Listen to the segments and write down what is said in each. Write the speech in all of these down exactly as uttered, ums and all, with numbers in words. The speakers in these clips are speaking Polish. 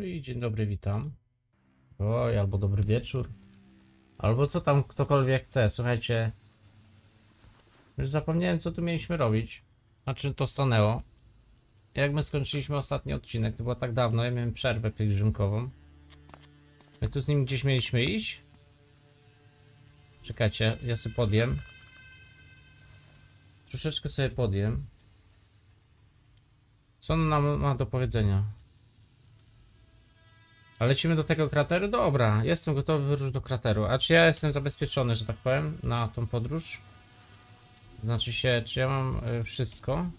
No i dzień dobry, witam. Oj, albo dobry wieczór. Albo co tam ktokolwiek chce. Słuchajcie, już zapomniałem, co tu mieliśmy robić. Na czym to stanęło. Jak my skończyliśmy ostatni odcinek, to było tak dawno, ja miałem przerwę pielgrzymkową. My tu z nim gdzieś mieliśmy iść? Czekajcie, ja sobie podjem. Troszeczkę sobie podjem. Co on nam ma do powiedzenia? A lecimy do tego krateru? Dobra, jestem gotowy wyruszyć do krateru. A czy ja jestem zabezpieczony, że tak powiem, na tą podróż? Znaczy się, czy ja mam y, wszystko?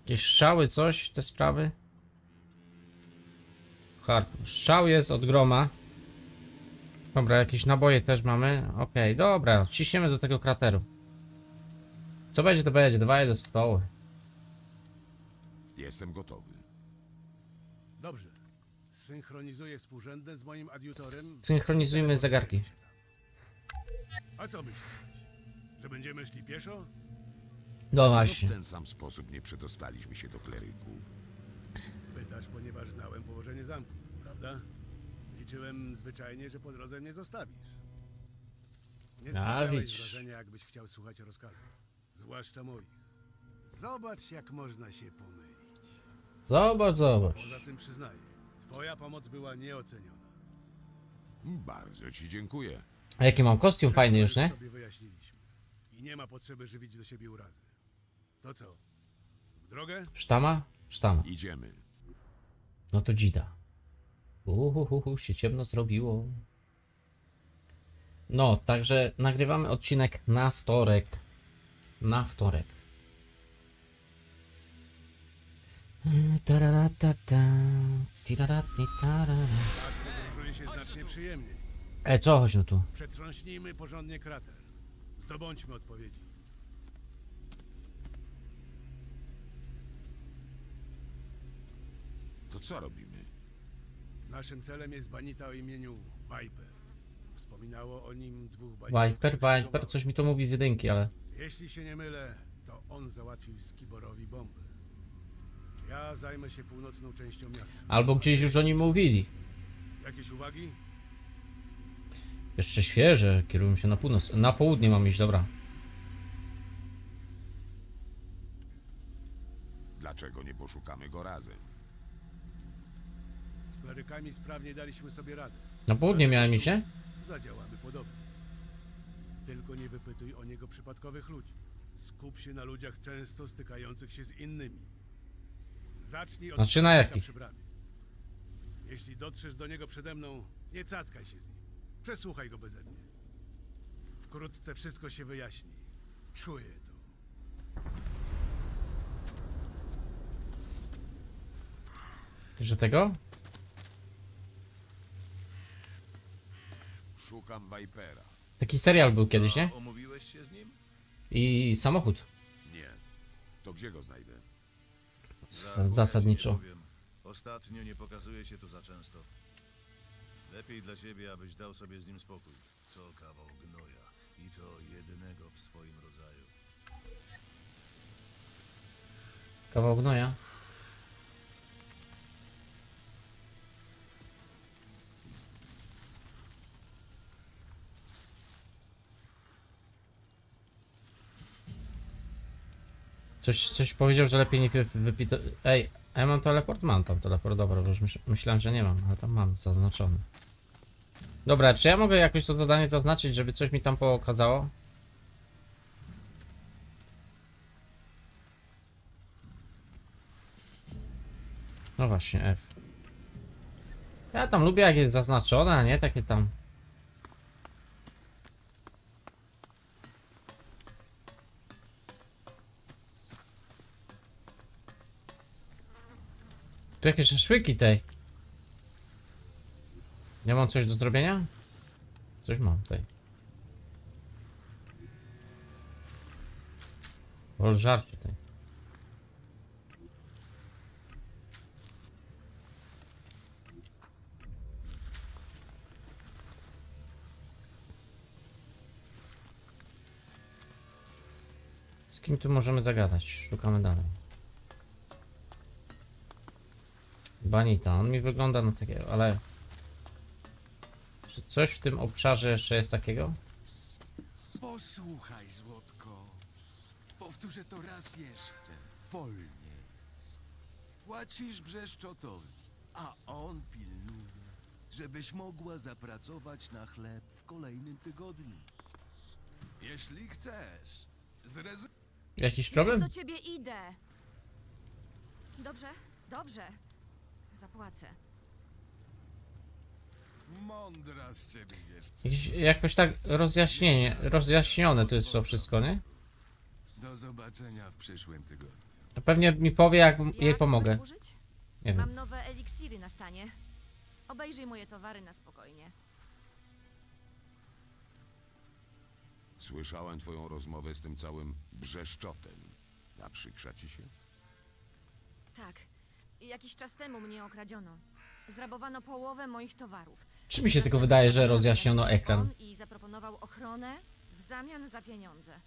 Jakieś strzały, coś, te sprawy? Harp. Strzał jest od groma. Dobra, jakieś naboje też mamy. Okej, okay, dobra, ciśniemy do tego krateru. Co będzie, to będzie. Dawaj do stołu. Jestem gotowy. Dobrze. Synchronizuję współrzędne z moim adiutorem. Synchronizujmy zegarki. A co myślisz? Że będziemy szli pieszo? No właśnie. W ten sam sposób nie przedostaliśmy się do kleryków. Pytasz, ponieważ znałem położenie zamku, prawda? Liczyłem zwyczajnie, że po drodze mnie zostawisz. Nie sprawiałeś wrażenia, jakbyś chciał słuchać rozkazów. Zwłaszcza moich. Zobacz, jak można się pomylić. Zobacz, zobacz. Poza tym przyznaję, twoja pomoc była nieoceniona. Bardzo ci dziękuję. A jaki mam kostium fajny już, nie? Sobie wyjaśniliśmy. I nie ma potrzeby żywić do siebie urazy. To co? W drogę? Sztama? Sztama. Idziemy. No to dzida. Uhuhuhu, się ciemno zrobiło. No, także nagrywamy odcinek na wtorek. Na wtorek. E, co chodź no tu? Przetrząśnijmy porządnie krater. Zdobądźmy odpowiedzi. To co robimy? Naszym celem jest banita o imieniu Viper. Wspominało o nim dwóch banitów. Viper, Viper, coś mi to mówi z jedynki, ale... Jeśli się nie mylę, to on załatwił Skiborowi bombę. Ja zajmę się północną częścią miasta. Albo gdzieś już o nim mówili. Jakieś uwagi? Jeszcze świeże, kierują się na północ. Na południe mam iść, dobra. Dlaczego nie poszukamy go razem? Z klerykami sprawnie daliśmy sobie radę. Na południe miałem iść, nie? Zadziałamy podobnie. Tylko nie wypytuj o niego przypadkowych ludzi. Skup się na ludziach często stykających się z innymi. Zacznij od... Znaczy na jakich? Jeśli dotrzesz do niego przede mną, nie cackaj się z nim. Przesłuchaj go beze mnie. Wkrótce wszystko się wyjaśni. Czuję to. Że tego? Szukam Vipera. Taki serial był kiedyś, nie? Omówiłeś się z nim? I samochód. Nie. To gdzie go znajdę? Zasadniczo. Ostatnio nie pokazuje się tu za często. Lepiej dla ciebie, abyś dał sobie z nim spokój. To kawał gnoja i to jedynego w swoim rodzaju. Kawał gnoja. Coś, coś powiedział, że lepiej nie wypito... Ej, a ja mam teleport? Mam tam teleport, dobra, bo już myślałem, że nie mam, ale tam mam zaznaczony. Dobra, czy ja mogę jakoś to zadanie zaznaczyć, żeby coś mi tam pokazało? No właśnie, F. Ja tam lubię, jak jest zaznaczone, a nie takie tam... Tu jakieś szaszłyki tej. Nie mam coś do zrobienia? Coś mam tej. Wol żarcie tej. Z kim tu możemy zagadać? Szukamy dalej. Banita, on mi wygląda na takiego, ale... Czy coś w tym obszarze jeszcze jest takiego? Posłuchaj, złotko. Powtórzę to raz jeszcze. Wolniej. Płacisz brzeszczotowi, a on pilnuje, żebyś mogła zapracować na chleb w kolejnym tygodniu. Jeśli chcesz, zrezyg... Jakiś problem? Ja do ciebie idę. Dobrze, dobrze. Zapłacę. Mądra z ciebie jest. Jakoś tak rozjaśnienie, rozjaśnione to jest to wszystko, nie? Do zobaczenia w przyszłym tygodniu. Pewnie mi powie, jak, jak jej pomogę. Nie Mam wiem. nowe eliksiry na stanie. Obejrzyj moje towary na spokojnie. Słyszałem twoją rozmowę z tym całym brzeszczotem. Naprzykrza ci się? Tak. Jakiś czas temu mnie okradziono. Zrabowano połowę moich towarów. Czy mi się tylko wydaje, że rozjaśniono ekran? I zaproponował ochronę w zamian za pieniądze.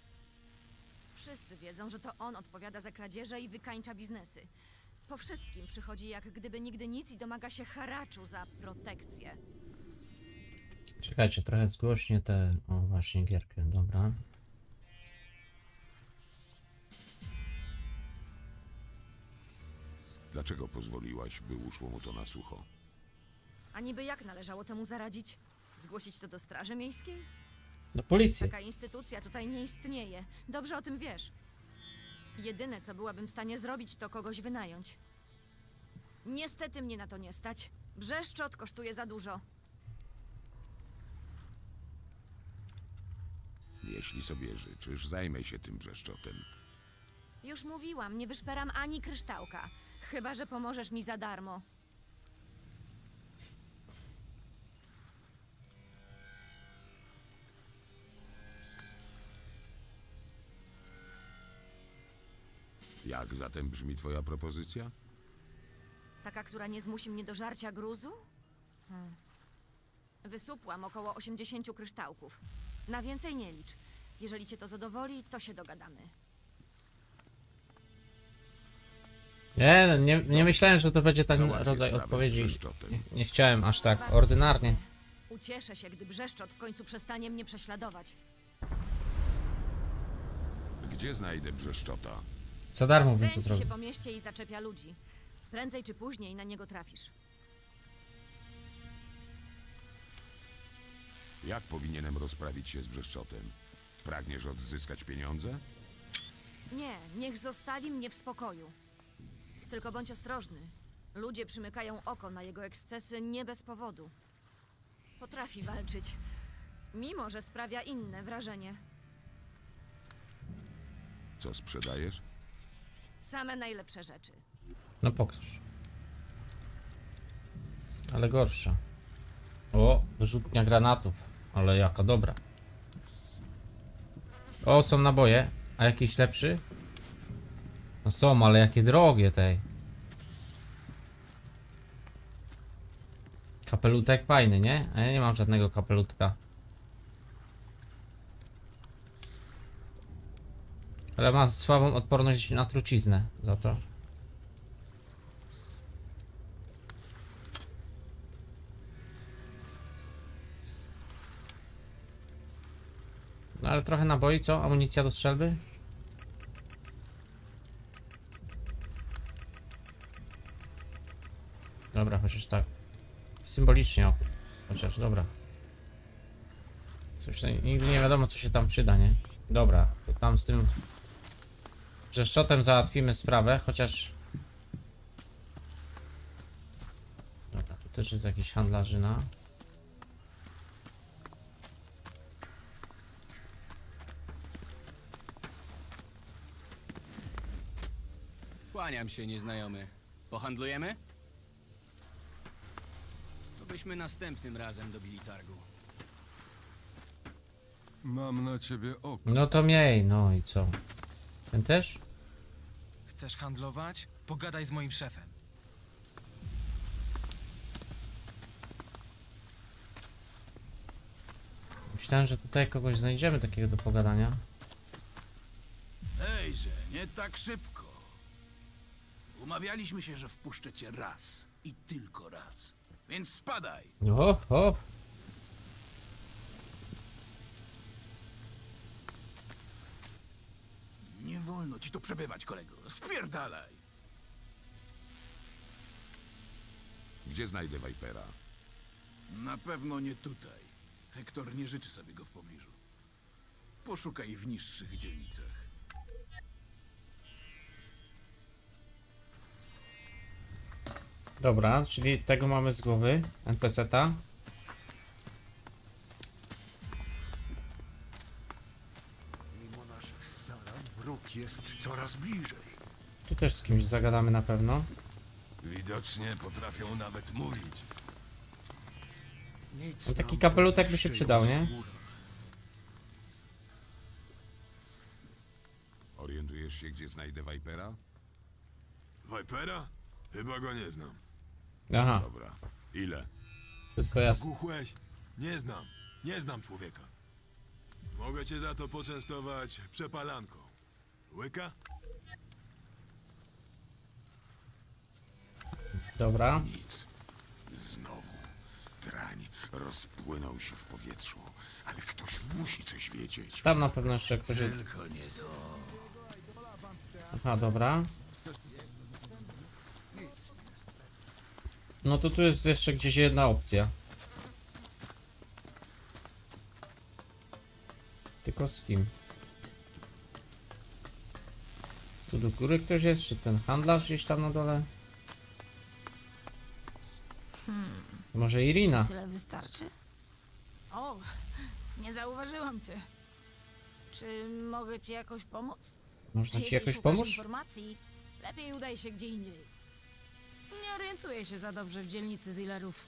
Wszyscy wiedzą, że to on odpowiada za kradzieże i wykańcza biznesy. Po wszystkim przychodzi jak gdyby nigdy nic i domaga się haraczu za protekcję. Czekajcie, trochę zgłośnie te... O, właśnie gierkę, dobra. Dlaczego pozwoliłaś, by uszło mu to na sucho? A niby jak należało temu zaradzić? Zgłosić to do straży miejskiej? Do policji. Taka instytucja tutaj nie istnieje. Dobrze o tym wiesz. Jedyne, co byłabym w stanie zrobić, to kogoś wynająć. Niestety mnie na to nie stać. Brzeszczot kosztuje za dużo. Jeśli sobie życzysz, zajmę się tym brzeszczotem. Już mówiłam, nie wyszperam ani kryształka. Chyba że pomożesz mi za darmo. Jak zatem brzmi twoja propozycja? Taka, która nie zmusi mnie do żarcia gruzu? Hmm. Wysupłam około osiemdziesięciu kryształków. Na więcej nie licz. Jeżeli cię to zadowoli, to się dogadamy. Nie, nie, nie myślałem, że to będzie ten rodzaj odpowiedzi. Nie, nie chciałem aż tak ordynarnie. Ucieszę się, gdy brzeszczot w końcu przestanie mnie prześladować. Gdzie znajdę brzeszczota? Za darmo bym to zrobił. Kręci się po mieście i zaczepia ludzi. Prędzej czy później na niego trafisz. Jak powinienem rozprawić się z brzeszczotem? Pragniesz odzyskać pieniądze? Nie, niech zostawi mnie w spokoju. Tylko bądź ostrożny. Ludzie przymykają oko na jego ekscesy nie bez powodu. Potrafi walczyć, mimo że sprawia inne wrażenie. Co sprzedajesz? Same najlepsze rzeczy. No pokaż. Ale gorsza. O, wyrzutnia granatów. Ale jaka dobra. O, są naboje. A jakiś lepszy? No są, ale jakie drogie tej. Kapelutek fajny, nie? A ja nie mam żadnego kapelutka. Ale ma słabą odporność na truciznę za to. No ale trochę naboi, co? Amunicja do strzelby? Dobra, chociaż tak. Symbolicznie, o. Chociaż, dobra. Coś nigdy nie wiadomo, co się tam przyda, nie? Dobra, to tam z tym brzeszczotem załatwimy sprawę, chociaż... Dobra, tu też jest jakiś handlarzyna. Kłaniam się, nieznajomy. Pohandlujemy? To byśmy następnym razem dobili targu. Mam na ciebie oko. No to miej, no i co? Ten też? Chcesz handlować? Pogadaj z moim szefem. Myślałem, że tutaj kogoś znajdziemy takiego do pogadania. Hejże, nie tak szybko. Umawialiśmy się, że wpuszczę cię raz. i tylko raz. Więc spadaj. Oho, ho. Nie wolno ci tu przebywać, kolego. Spierdalaj. Gdzie znajdę Vipera? Na pewno nie tutaj. Hector nie życzy sobie go w pobliżu. Poszukaj w niższych dzielnicach. Dobra, czyli tego mamy z głowy, en pe ce ta. Mimo naszych starań wróg jest coraz bliżej. Tu też z kimś zagadamy na pewno. Widocznie potrafią nawet mówić. No taki kapelutek by się przydał, nie? Orientujesz się, gdzie znajdę Vipera? Vipera? Chyba go nie znam. Aha. Dobra. Ile? Wszystko jasne. Kuchłeś? Nie znam. Nie znam człowieka. Mogę cię za to poczęstować przepalanką. Łyka? Dobra. Nic. Znowu. Drań rozpłynął się w powietrzu, ale ktoś musi coś wiedzieć. Tam na pewno jeszcze ktoś... Tylko nie to. Aha, dobra. No to tu jest jeszcze gdzieś jedna opcja. Tylko z kim? Tu do góry ktoś jest? Czy ten handlarz gdzieś tam na dole? Hmm. Może Iryna? Tyle wystarczy? O, nie zauważyłam cię. Czy mogę ci jakoś pomóc? Można ci jakoś pomóc? Informacji, lepiej udaj się gdzie indziej. Nie orientuję się za dobrze w dzielnicy dealerów.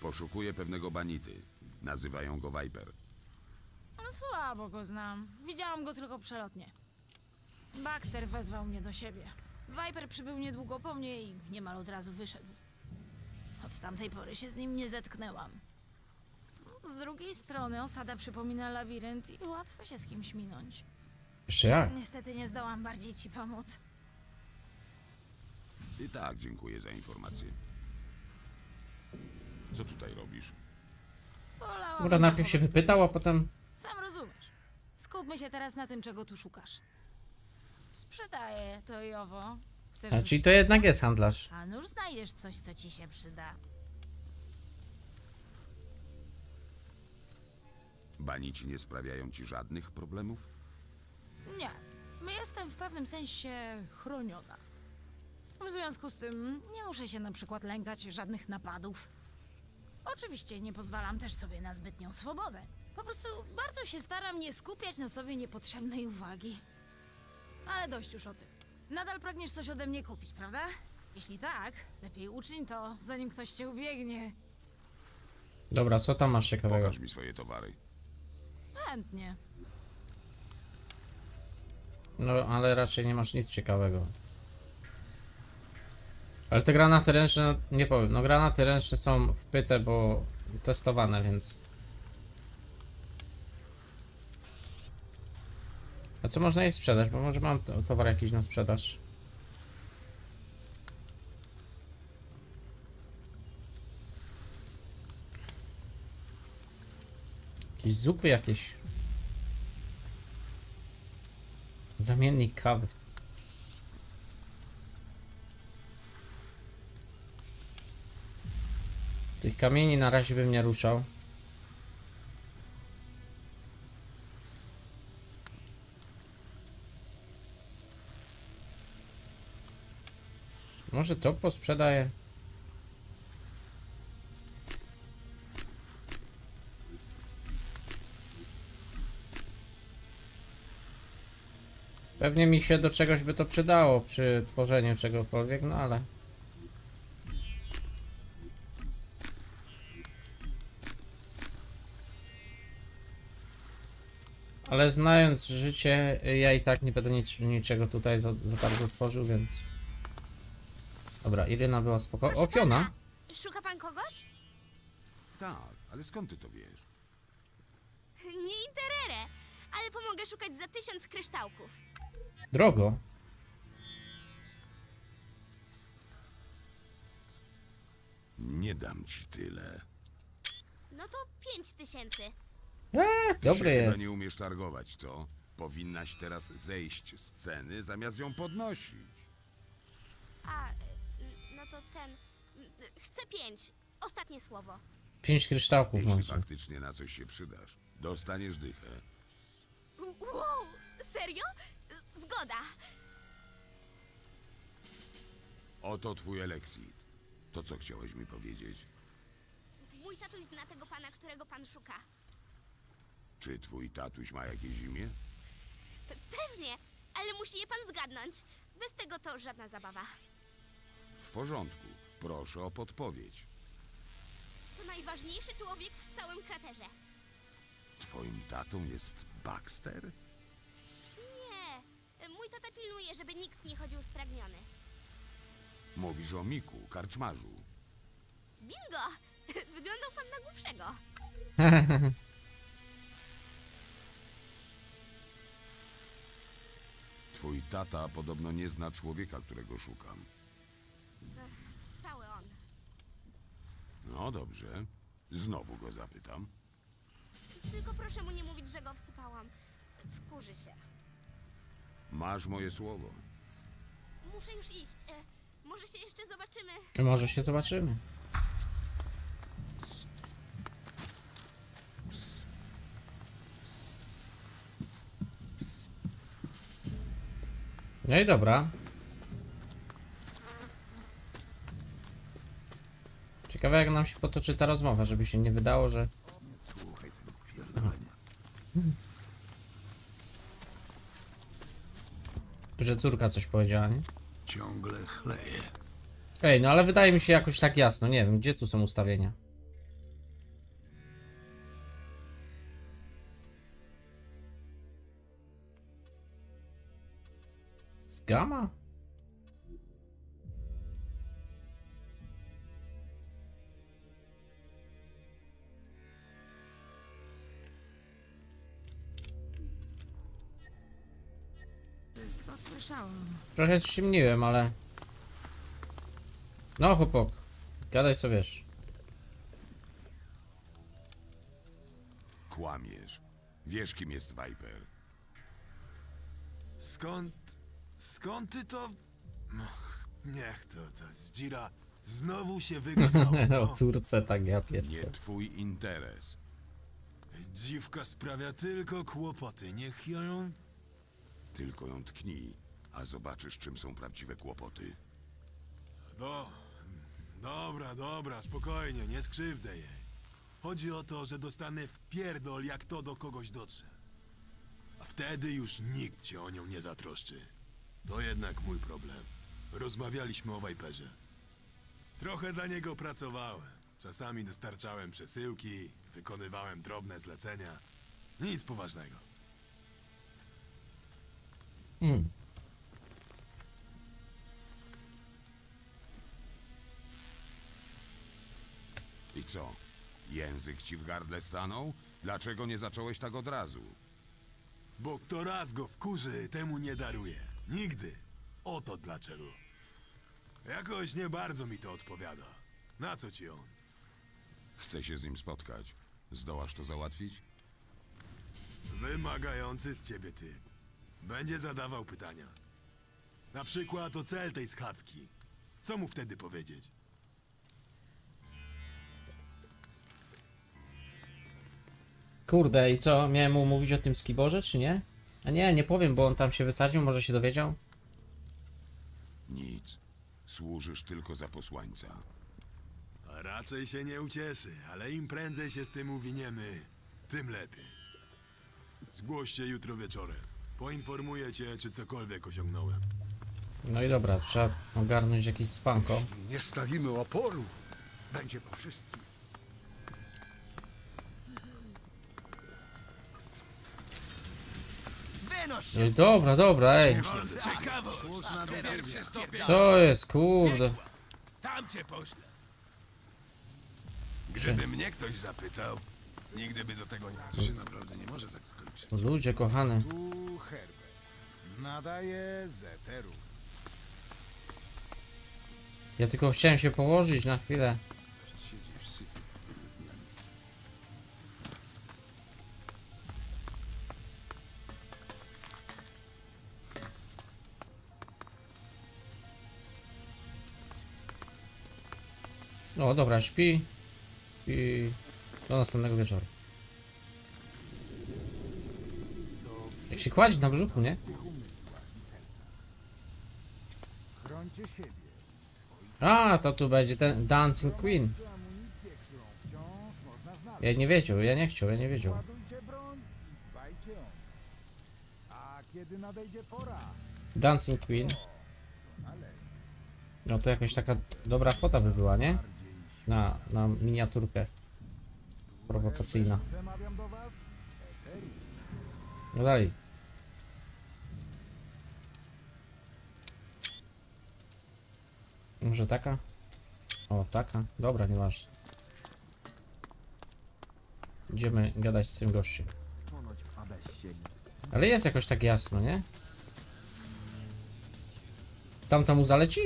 Poszukuję pewnego banity. Nazywają go Viper. No, słabo go znam. Widziałam go tylko przelotnie. Baxter wezwał mnie do siebie. Viper przybył niedługo po mnie i niemal od razu wyszedł. Od tamtej pory się z nim nie zetknęłam. Z drugiej strony osada przypomina labirynt i łatwo się z kimś minąć. Jeszcze jak? Niestety nie zdołam bardziej ci pomóc. I tak, dziękuję za informację. Co tutaj robisz? Dobra, najpierw się wypytał, a potem... Sam rozumiesz. Skupmy się teraz na tym, czego tu szukasz. Sprzedaję to i owo. Chcesz a, czyli to jednak jest handlarz. A nuż znajdziesz coś, co ci się przyda. Banici nie sprawiają ci żadnych problemów? Nie. Jestem w pewnym sensie chroniona. W związku z tym nie muszę się na przykład lękać żadnych napadów. Oczywiście nie pozwalam też sobie na zbytnią swobodę. Po prostu bardzo się staram nie skupiać na sobie niepotrzebnej uwagi. Ale dość już o tym. Nadal pragniesz coś ode mnie kupić, prawda? Jeśli tak, lepiej uczyń to, zanim ktoś cię ubiegnie. Dobra, co tam masz ciekawego? Pokaż mi swoje towary. Chętnie. No, ale raczej nie masz nic ciekawego. Ale te granaty ręczne, nie powiem, no granaty ręczne są wpyte, bo testowane, więc... A co można jej sprzedać? Bo może mam towar jakiś na sprzedaż. Jakieś zupy jakieś. Zamiennik kawy. Tych kamieni na razie bym nie ruszał. Może to posprzedaję. Pewnie mi się do czegoś by to przydało przy tworzeniu czegokolwiek, no ale... Ale znając życie, ja i tak nie będę nic, niczego tutaj za, za bardzo tworzył, więc... Dobra, Iryna była spokojna. O, piona! Szuka pan kogoś? Tak, ale skąd ty to wiesz? Nie interere, ale pomogę szukać za tysiąc kryształków. Drogo. Nie dam ci tyle. No to pięć tysięcy. Eee, dobry jest. Chyba nie umiesz targować, co? Powinnaś teraz zejść z ceny, zamiast ją podnosić. A, no to ten... Chcę pięć. Ostatnie słowo. Pięć kryształków. Jeśli macie. Faktycznie na coś się przydasz, dostaniesz dychę. Wow, serio? Zgoda. Oto twój eleksit. To, co chciałeś mi powiedzieć? Mój tatuś zna tego pana, którego pan szuka. Czy twój tatuś ma jakieś imię? Pe pewnie, ale musi je pan zgadnąć. Bez tego to żadna zabawa. W porządku. Proszę o podpowiedź. To najważniejszy człowiek w całym kraterze. Twoim tatą jest Baxter? Nie. Mój tata pilnuje, żeby nikt nie chodził spragniony. Mówisz o Miku, karczmarzu. Bingo! Wyglądał pan na głupszego. Twój tata podobno nie zna człowieka, którego szukam. Ech, cały on. No dobrze. Znowu go zapytam. Tylko proszę mu nie mówić, że go wsypałam. Wkurzy się. Masz moje słowo. Muszę już iść. E, może się jeszcze zobaczymy. Może się zobaczymy. No i dobra. Ciekawe, jak nam się potoczy ta rozmowa, żeby się nie wydało, że... Że córka coś powiedziała, nie? Ciągle chleje. Ej, no ale wydaje mi się jakoś tak jasno. Nie wiem, gdzie tu są ustawienia. Z gamma? Trochę ściemniłem, ale... No chłopak, gadaj co wiesz. Kłamiesz. Wiesz, kim jest Viper. Skąd... Skąd ty to... Ach, niech to, to zdzira. Znowu się wygadał, co? O córce tak ja pierdolę. Nie twój interes. Dziwka sprawia tylko kłopoty. Niech ją... Tylko ją tknij, a zobaczysz, czym są prawdziwe kłopoty. No, dobra, dobra, spokojnie, nie skrzywdzę jej. Chodzi o to, że dostanę w pierdol, jak to do kogoś dotrze. A wtedy już nikt się o nią nie zatroszczy. To jednak mój problem. Rozmawialiśmy o Viperze. Trochę dla niego pracowałem. Czasami dostarczałem przesyłki, wykonywałem drobne zlecenia. Nic poważnego. Hmm. I co? Język ci w gardle stanął? Dlaczego nie zacząłeś tak od razu? Bo kto raz go wkurzy, temu nie daruje. Nigdy. Oto dlaczego. Jakoś nie bardzo mi to odpowiada. Na co ci on? Chcę się z nim spotkać. Zdołasz to załatwić? Wymagający z ciebie ty. Będzie zadawał pytania. Na przykład o cel tej schadzki. Co mu wtedy powiedzieć? Kurde, i co? Miałem mu mówić o tym Skiborze, czy nie? A nie, nie powiem, bo on tam się wysadził, może się dowiedział? Nic. Służysz tylko za posłańca. A raczej się nie ucieszy, ale im prędzej się z tym uwiniemy, tym lepiej. Zgłoś się jutro wieczorem. Poinformuję cię, czy cokolwiek osiągnąłem. No i dobra, trzeba ogarnąć jakieś spanko. Jeśli nie stawimy oporu, będzie po wszystkim. No i dobra, dobra, ej. Co jest, kurde? Tam cię poślę. Gdyby mnie ktoś zapytał, nigdy by do tego nie doszło. Naprawdę nie może tak kończyć. Ludzie kochane. Nadaje z eteru. Ja tylko chciałem się położyć na chwilę. No dobra, śpi i do następnego wieczoru. Jak się kładzić na brzuchu, nie? A, to tu będzie ten Dancing Queen. Ja nie wiedział, ja nie chciał, ja nie wiedział. Dancing Queen. No to jakaś taka dobra fota by była, nie? Na, na miniaturkę. Prowokacyjna. No dalej. Może taka? O, taka. Dobra, nieważne. Idziemy gadać z tym gościem. Ale jest jakoś tak jasno, nie? Tamta mu zaleci?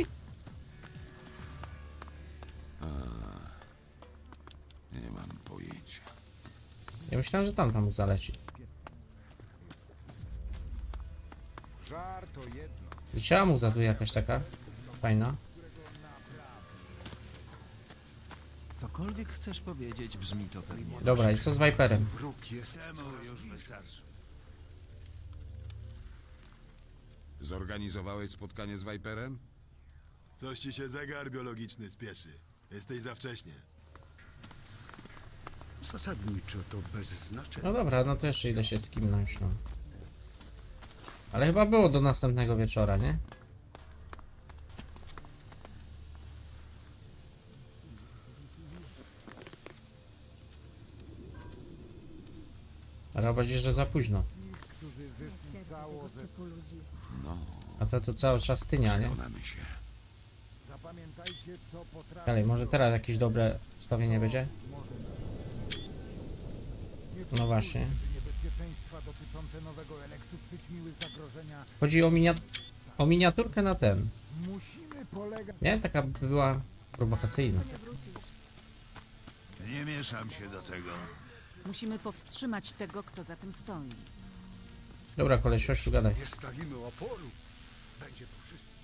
Nie mam pojęcia. Ja myślałem, że tamta mu zaleci. Leciała mu za tu jakaś taka fajna. Cokolwiek chcesz powiedzieć, brzmi to pewnie. Dobra, i co z Viperem? Zorganizowałeś spotkanie z Viperem? Coś ci się zegar biologiczny spieszy. Jesteś za wcześnie. Zasadniczo to bez znaczenia. No dobra, no to jeszcze idę się z kimś. No. Ale chyba było do następnego wieczora, nie? Ale obawiam się, że za późno. A to tu cały czas tynia, nie? Dalej, może teraz jakieś dobre ustawienie będzie? No właśnie. Chodzi o, miniat o miniaturkę na ten. Nie? Taka by była prowokacyjna. Nie mieszam się do tego. Musimy powstrzymać tego, kto za tym stoi. Dobra, kolesiu, gadaj. Nie stawimy oporu. Będzie po wszystkim.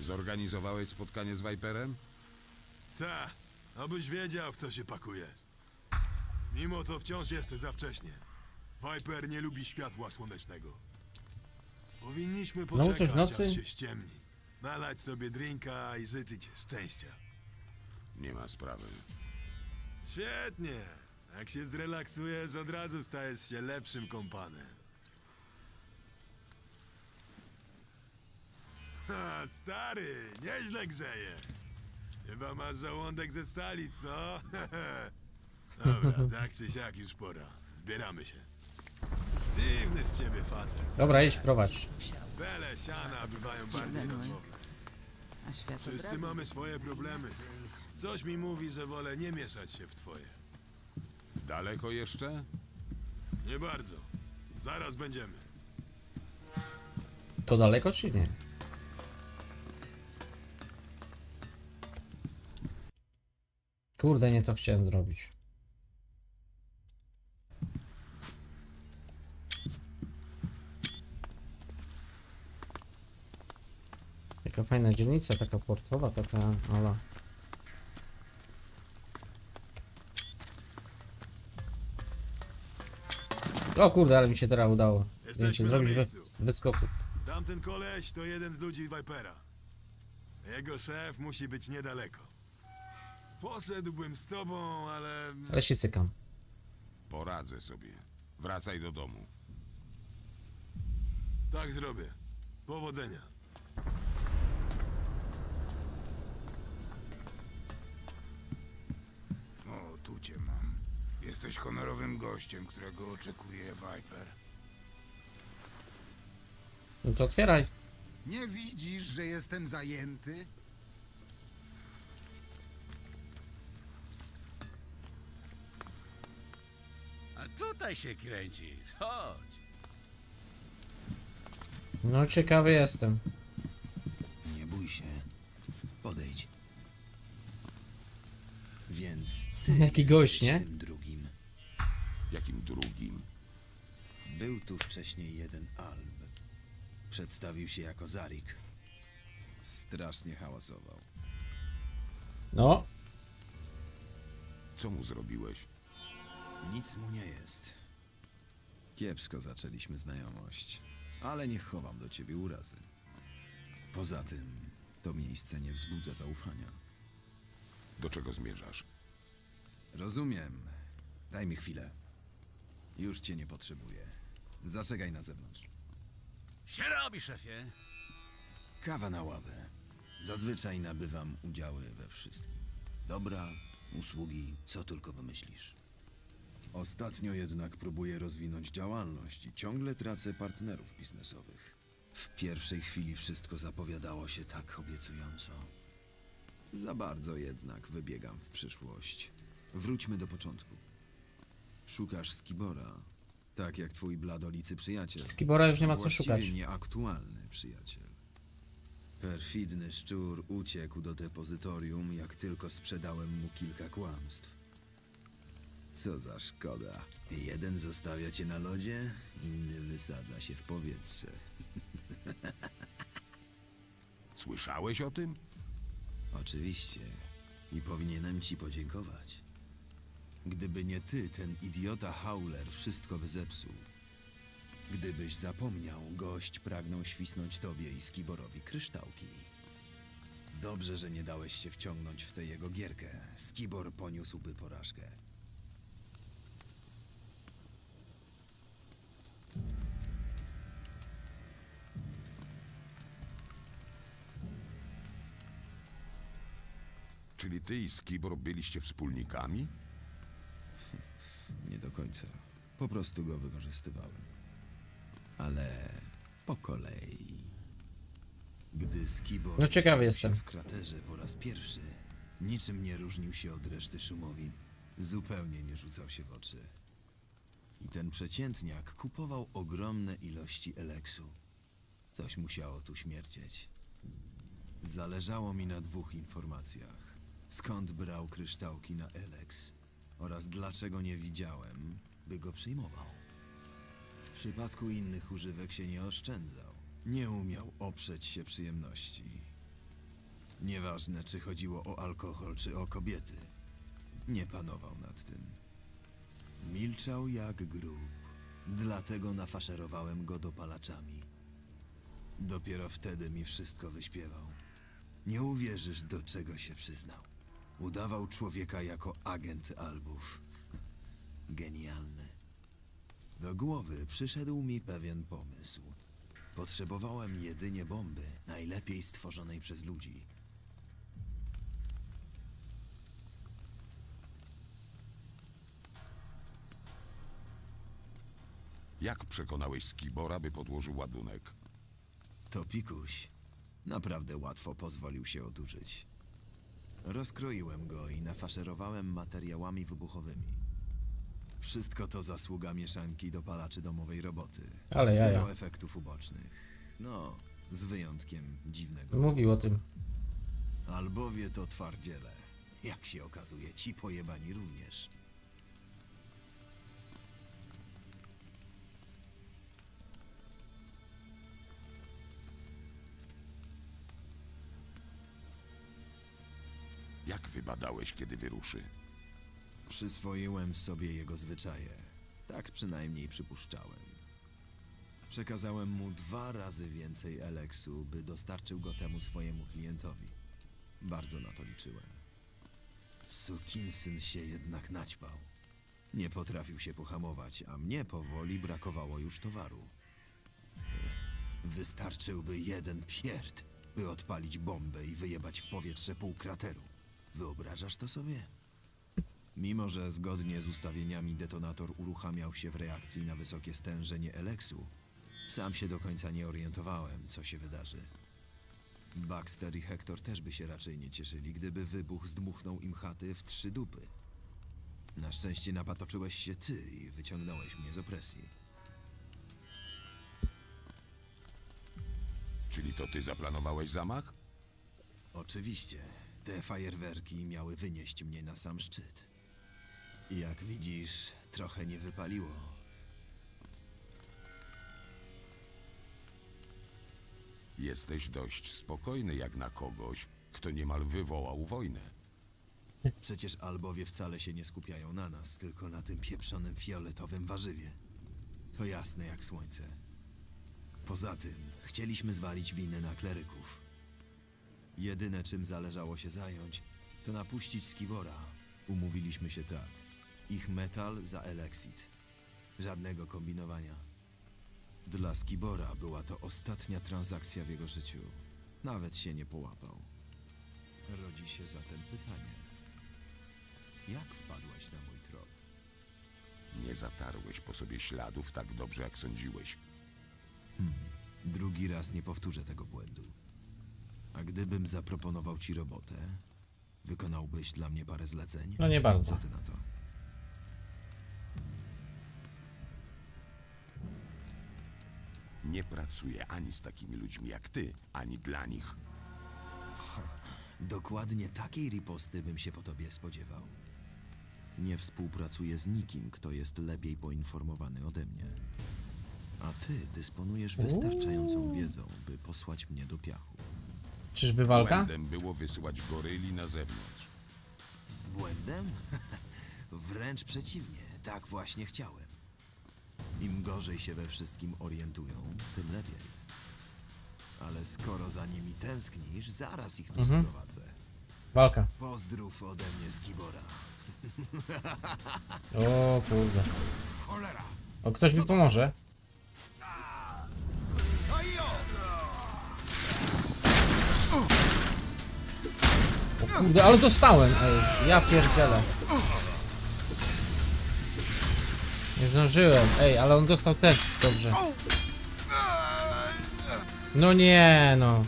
Zorganizowałeś spotkanie z Viperem? Ta, abyś wiedział, w co się pakujesz. Mimo to wciąż jest za wcześnie. Viper nie lubi światła słonecznego. Powinniśmy poczekać, no, nocy? Aż się ściemni. Nalać sobie drinka i życzyć szczęścia. Nie ma sprawy. Świetnie. Jak się zrelaksujesz, od razu stajesz się lepszym kompanem. Ha, stary, nieźle grzeje. Chyba masz żołądek ze stali, co? Dobra, tak czy siak już pora. Zbieramy się. Dziwny z ciebie facet. Dobra, idź, prowadź. Bele siana bywają bardziej rozmowy. Wszyscy mamy swoje problemy. Coś mi mówi, że wolę nie mieszać się w twoje. Daleko jeszcze? Nie bardzo. Zaraz będziemy. To daleko czy nie? Kurde, nie to chciałem zrobić. Jaka fajna dzielnica, taka portowa, taka ala. O kurde, ale mi się teraz udało. Zdjęcie zrobić we wyskoku. Tamten koleś to jeden z ludzi Vipera. Jego szef musi być niedaleko. Poszedłbym z tobą, ale... Ale się cykam. Poradzę sobie. Wracaj do domu. Tak zrobię. Powodzenia. O, tu cię mam. Jesteś honorowym gościem, którego oczekuje Viper. No to otwieraj. Nie widzisz, że jestem zajęty? A tutaj się kręcisz, chodź. No ciekawy jestem. Nie bój się, podejdź. Więc ty jaki gość, nie? Jakim drugim? Był tu wcześniej jeden Alb. Przedstawił się jako Zarik. Strasznie hałasował. No. Co mu zrobiłeś? Nic mu nie jest. Kiepsko zaczęliśmy znajomość, ale nie chowam do ciebie urazy. Poza tym, to miejsce nie wzbudza zaufania. Do czego zmierzasz? Rozumiem. Daj mi chwilę. Już cię nie potrzebuję. Zaczekaj na zewnątrz. Się robi, szefie. Kawa na ławę. Zazwyczaj nabywam udziały we wszystkim. Dobra, usługi, co tylko wymyślisz. Ostatnio jednak próbuję rozwinąć działalność i ciągle tracę partnerów biznesowych. W pierwszej chwili wszystko zapowiadało się tak obiecująco. Za bardzo jednak wybiegam w przyszłość. Wróćmy do początku. Szukasz Skibora, tak jak twój bladolicy przyjaciel. Skibora już nie ma co szukać. Nieaktualny przyjaciel. Perfidny szczur uciekł do depozytorium, jak tylko sprzedałem mu kilka kłamstw. Co za szkoda. Jeden zostawia cię na lodzie, inny wysadza się w powietrze. Słyszałeś o tym? Oczywiście. I powinienem ci podziękować. Gdyby nie ty, ten idiota Howler wszystko by zepsuł. Gdybyś zapomniał, gość pragnął świsnąć tobie i Skiborowi kryształki. Dobrze, że nie dałeś się wciągnąć w tę jego gierkę. Skibor poniósłby porażkę. Czyli ty i Skibor byliście wspólnikami? Nie do końca. Po prostu go wykorzystywałem. Ale po kolei. Gdy Skibor no ciekawy jestem. W kraterze po raz pierwszy, niczym nie różnił się od reszty szumowin. Zupełnie nie rzucał się w oczy. I ten przeciętniak kupował ogromne ilości eleksu. Coś musiało tu śmierdzieć. Zależało mi na dwóch informacjach. Skąd brał kryształki na eleks oraz dlaczego nie widziałem, by go przyjmował. W przypadku innych używek się nie oszczędzał. Nie umiał oprzeć się przyjemności. Nieważne, czy chodziło o alkohol, czy o kobiety. Nie panował nad tym. Milczał jak grób, dlatego nafaszerowałem go dopalaczami. Dopiero wtedy mi wszystko wyśpiewał. Nie uwierzysz, do czego się przyznał. Udawał człowieka jako agent albów. Genialny. Do głowy przyszedł mi pewien pomysł. Potrzebowałem jedynie bomby, najlepiej stworzonej przez ludzi. Jak przekonałeś Skibora, by podłożył ładunek? To pikuś. Naprawdę łatwo pozwolił się odurzyć. Rozkroiłem go i nafaszerowałem materiałami wybuchowymi. Wszystko to zasługa mieszanki dopalaczy domowej roboty. Ale jaja. Zero efektów ubocznych. No, z wyjątkiem dziwnego. Mówił o tym. Albowie to twardziele. Jak się okazuje, ci pojebani również. Jak wybadałeś, kiedy wyruszy? Przyswoiłem sobie jego zwyczaje. Tak przynajmniej przypuszczałem. Przekazałem mu dwa razy więcej eleksu, by dostarczył go temu swojemu klientowi. Bardzo na to liczyłem. Sukinsyn się jednak naćpał. Nie potrafił się pohamować, a mnie powoli brakowało już towaru. Wystarczyłby jeden pierd, by odpalić bombę i wyjebać w powietrze pół krateru. Wyobrażasz to sobie? Mimo, że zgodnie z ustawieniami detonator uruchamiał się w reakcji na wysokie stężenie eleksu, sam się do końca nie orientowałem, co się wydarzy. Baxter i Hector też by się raczej nie cieszyli, gdyby wybuch zdmuchnął im chaty w trzy dupy. Na szczęście napatoczyłeś się ty i wyciągnąłeś mnie z opresji. Czyli to ty zaplanowałeś zamach? Oczywiście. Te fajerwerki miały wynieść mnie na sam szczyt. I jak widzisz, trochę nie wypaliło. Jesteś dość spokojny jak na kogoś, kto niemal wywołał wojnę. Przecież albowie wcale się nie skupiają na nas, tylko na tym pieprzonym fioletowym warzywie. To jasne jak słońce. Poza tym, chcieliśmy zwalić winę na kleryków. Jedyne, czym zależało się zająć, to napuścić Skibora. Umówiliśmy się tak. Ich metal za Elexit. Żadnego kombinowania. Dla Skibora była to ostatnia transakcja w jego życiu. Nawet się nie połapał. Rodzi się zatem pytanie. Jak wpadłaś na mój trop? Nie zatarłeś po sobie śladów tak dobrze, jak sądziłeś. Hmm. Drugi raz nie powtórzę tego błędu. A gdybym zaproponował ci robotę, wykonałbyś dla mnie parę zleceń? No nie bardzo. Co ty na to? Nie pracuję ani z takimi ludźmi jak ty, ani dla nich. Ha, dokładnie takiej riposty bym się po tobie spodziewał. Nie współpracuję z nikim, kto jest lepiej poinformowany ode mnie. A ty dysponujesz wystarczającą Uuu. wiedzą, by posłać mnie do piachu. Czyżby walka? Błędem było wysyłać goryli na zewnątrz. Błędem? Wręcz przeciwnie, tak właśnie chciałem. Im gorzej się we wszystkim orientują, tym lepiej. Ale skoro za nimi tęsknisz, zaraz ich tu mhm. sprowadzę. Walka. Pozdrów ode mnie Skibora. O kurde. Cholera. O, ktoś mi pomoże. O kurde, ale dostałem, ej, ja pierdzielę. Nie zdążyłem, ej, ale on dostał też, dobrze. No nie, no.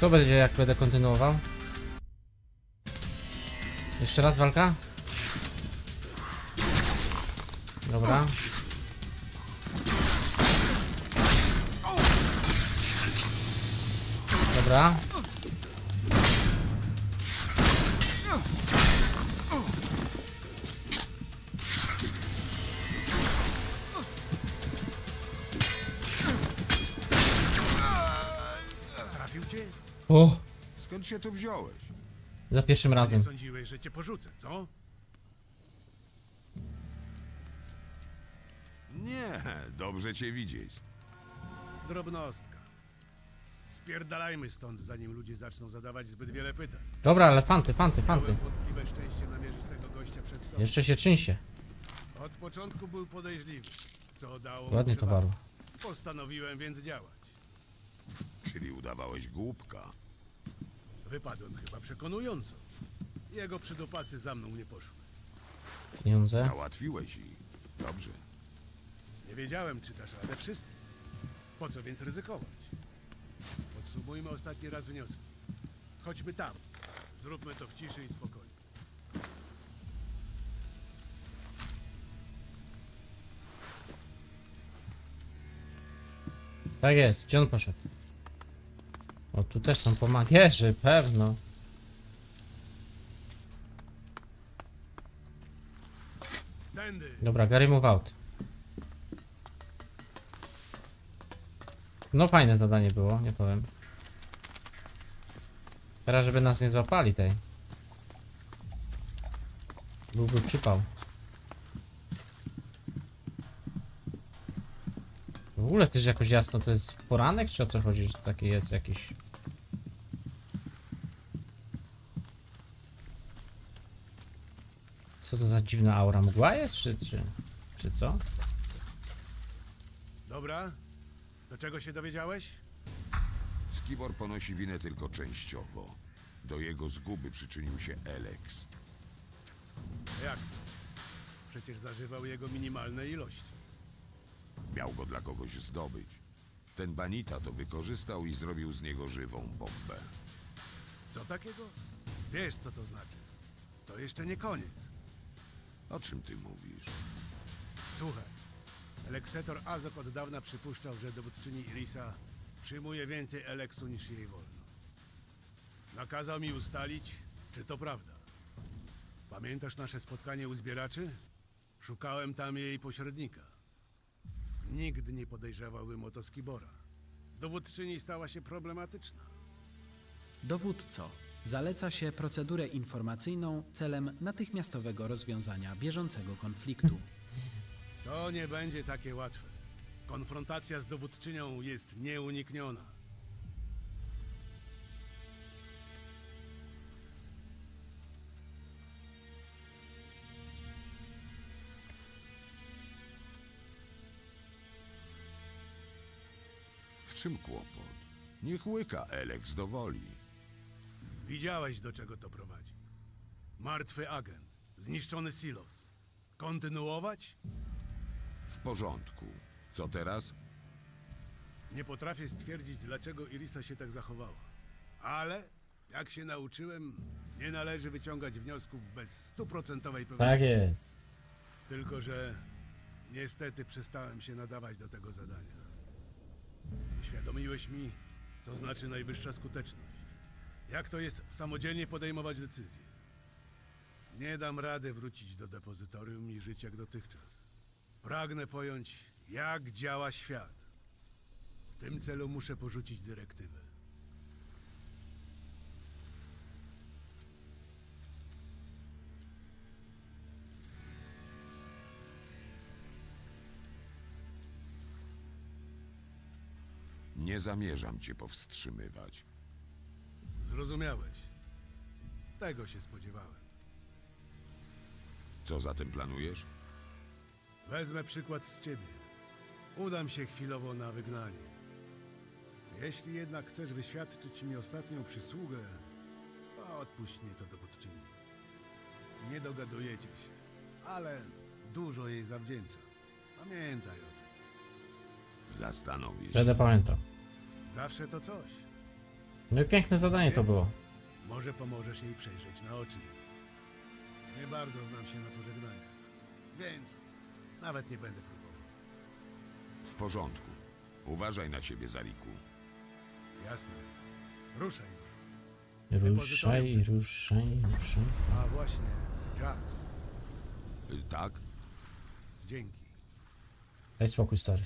Co będzie, jak będę kontynuował? Jeszcze raz walka? Dobra. Dobra. O! Skąd się tu wziąłeś? Za pierwszym razem. Nie sądziłeś, że cię porzucę, co? Nie, dobrze cię widzieć. Drobnostka. Spierdalajmy stąd, zanim ludzie zaczną zadawać zbyt wiele pytań. Dobra, ale panty, panty, panty. Wątpliwe szczęście namierzyć tego gościa przed sobą. Jeszcze się czynsie. Od początku był podejrzliwy, co dało mu ładnie towaru. Postanowiłem więc działać. Czyli udawałeś głupka. Wypadłem chyba przekonująco. Jego przydopasy za mną nie poszły. Pieniądze. Załatwiłeś i dobrze. Nie wiedziałem, czy dasz radę wszystkim. Po co więc ryzykować? Podsumujmy ostatni raz wnioski. Chodźmy tam. Zróbmy to w ciszy i spokoju. Tak jest. Gdzie on poszedł? O, tu też są pomagierzy, pewno. Dobra, Gary move out. No fajne zadanie było, nie powiem. Teraz, żeby nas nie złapali tej. Byłby przypał. W ogóle też jakoś jasno, to jest poranek, czy o co chodzi, że taki jest jakiś... Co to za dziwna aura? Mgła jest, czy, czy, czy co? Dobra. Do czego się dowiedziałeś? Skibor ponosi winę tylko częściowo. Do jego zguby przyczynił się Elex. Jak? Przecież zażywał jego minimalne ilości. Miał go dla kogoś zdobyć. Ten banita to wykorzystał i zrobił z niego żywą bombę. Co takiego? Wiesz, co to znaczy. To jeszcze nie koniec. O czym ty mówisz? Słuchaj, Eleksetor Azok od dawna przypuszczał, że dowódczyni Irysa przyjmuje więcej eleksu niż jej wolno. Nakazał mi ustalić, czy to prawda. Pamiętasz nasze spotkanie u zbieraczy? Szukałem tam jej pośrednika. Nigdy nie podejrzewałbym o to Skibora. Dowódczyni stała się problematyczna. Dowódco, Zaleca się procedurę informacyjną celem natychmiastowego rozwiązania bieżącego konfliktu. To nie będzie takie łatwe. Konfrontacja z dowódczynią jest nieunikniona. W czym kłopot? Niech łyka Eleks do woli. Widziałeś, do czego to prowadzi. Martwy agent, zniszczony silos. Kontynuować? W porządku. Co teraz? Nie potrafię stwierdzić, dlaczego Irisa się tak zachowała. Ale, jak się nauczyłem, nie należy wyciągać wniosków bez stuprocentowej pewności. Tak jest. Tylko że niestety przestałem się nadawać do tego zadania. Uświadomiłeś mi, co znaczy najwyższa skuteczność. Jak to jest samodzielnie podejmować decyzje. Nie dam rady wrócić do depozytorium i żyć jak dotychczas. Pragnę pojąć, jak działa świat. W tym celu muszę porzucić dyrektywę. Nie zamierzam cię powstrzymywać. Zrozumiałeś. Tego się spodziewałem. Co zatem planujesz? Wezmę przykład z ciebie. Udam się chwilowo na wygnanie. Jeśli jednak chcesz wyświadczyć mi ostatnią przysługę, to odpuść nieco dowódczyni. Nie dogadujecie się, ale dużo jej zawdzięczam. Pamiętaj o tym. Zastanowię się. Będę pamiętał. Zawsze to coś. No i piękne zadanie to było. Może pomożesz jej przejrzeć na oczy. Nie bardzo znam się na pożegnaniach, więc nawet nie będę próbował. W porządku. Uważaj na siebie, Zariku. Jasne. Ruszaj już. Ruszaj, ruszaj, ruszaj. A właśnie, Jax. Y, tak? Dzięki. Daj spokój, stary.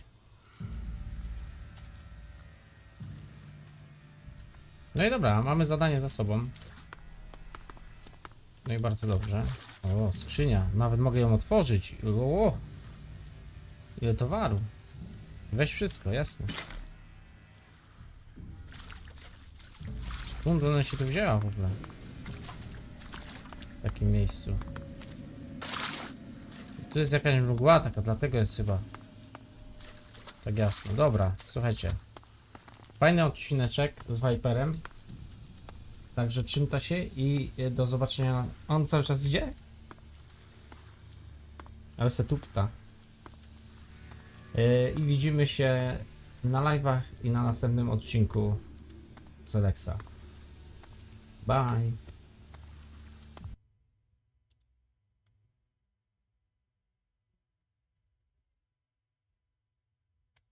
No i dobra, mamy zadanie za sobą. No i bardzo dobrze. O, skrzynia. Nawet mogę ją otworzyć. O, ile towaru. Weź wszystko, jasne. Skąd ona się tu wzięła w ogóle? W takim miejscu. Tu jest jakaś mgła taka, dlatego jest chyba tak jasno. Dobra, słuchajcie. Fajny odcineczek z Viperem. Także trzymta się i do zobaczenia. On cały czas idzie? Ale se tupta. Yy, I widzimy się na live'ach i na następnym odcinku z Alexa. Bye.